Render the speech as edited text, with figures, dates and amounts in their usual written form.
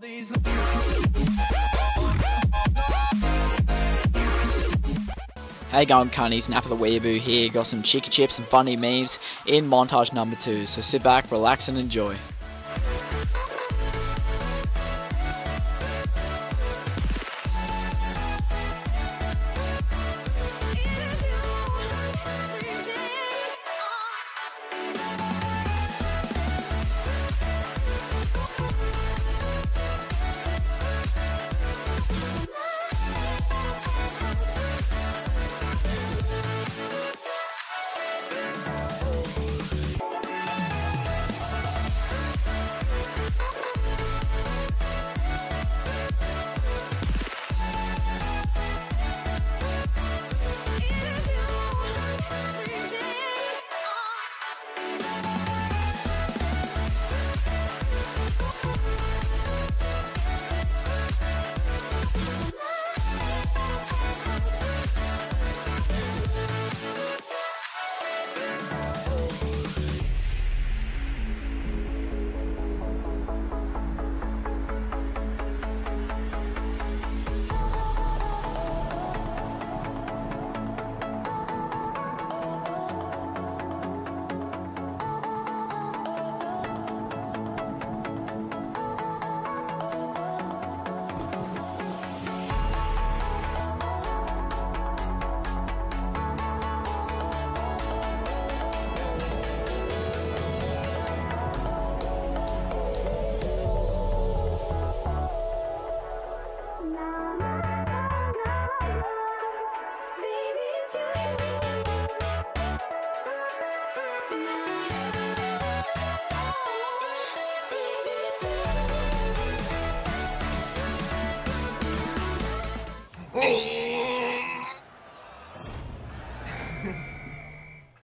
Hey going cunnies, Napa the Weeaboo here, got some chicken chips and funny memes in montage number 2, so sit back, relax and enjoy. Oh!